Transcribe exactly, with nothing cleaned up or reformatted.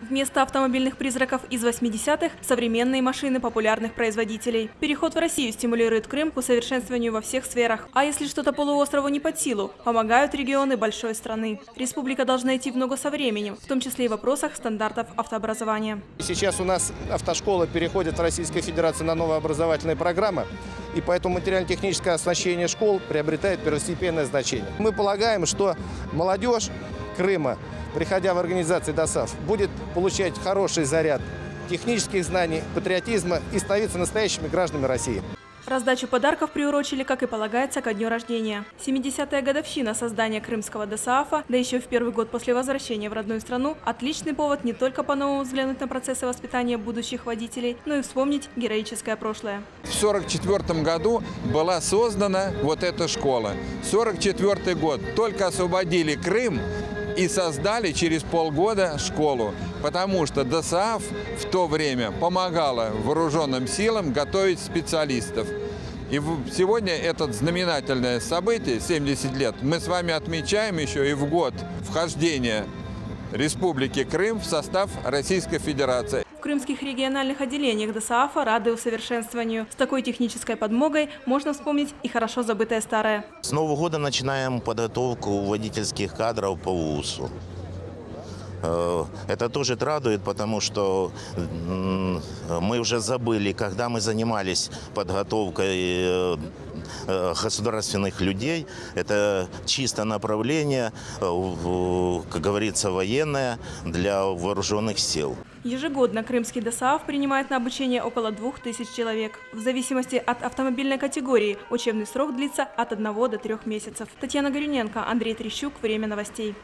Вместо автомобильных призраков из восьмидесятых – современные машины популярных производителей. Переход в Россию стимулирует Крым к усовершенствованию во всех сферах. А если что-то полуострову не под силу, помогают регионы большой страны. Республика должна идти в ногу со временем, в том числе и в вопросах стандартов автообразования. Сейчас у нас автошкола переходит в Российской Федерации на новые образовательные программы, и поэтому материально-техническое оснащение школ приобретает первостепенное значение. Мы полагаем, что молодежь Крыма, приходя в организацию ДОСААФ, будет получать хороший заряд технических знаний, патриотизма и становиться настоящими гражданами России. Раздачу подарков приурочили, как и полагается, ко дню рождения. семидесятая годовщина создания крымского ДОСААФа, да еще в первый год после возвращения в родную страну, отличный повод не только по-новому взглянуть на процессы воспитания будущих водителей, но и вспомнить героическое прошлое. В сорок четвёртом году была создана вот эта школа. сорок четвёртый год, только освободили Крым и создали через полгода школу, потому что ДОСААФ в то время помогала вооруженным силам готовить специалистов. И сегодня это знаменательное событие, семьдесят лет, мы с вами отмечаем еще и в год вхождения Республики Крым в состав Российской Федерации. В крымских региональных отделениях ДОСААФа рады усовершенствованию. С такой технической подмогой можно вспомнить и хорошо забытое старое. С Нового года начинаем подготовку водительских кадров по ВУСу. Это тоже радует, потому что мы уже забыли, когда мы занимались подготовкой государственных людей. Это чисто направление, как говорится, военное для вооруженных сил. Ежегодно крымский ДОСААФ принимает на обучение около двух тысяч человек. В зависимости от автомобильной категории учебный срок длится от одного до трех месяцев. Татьяна Горюненко, Андрей Трищук. Время новостей.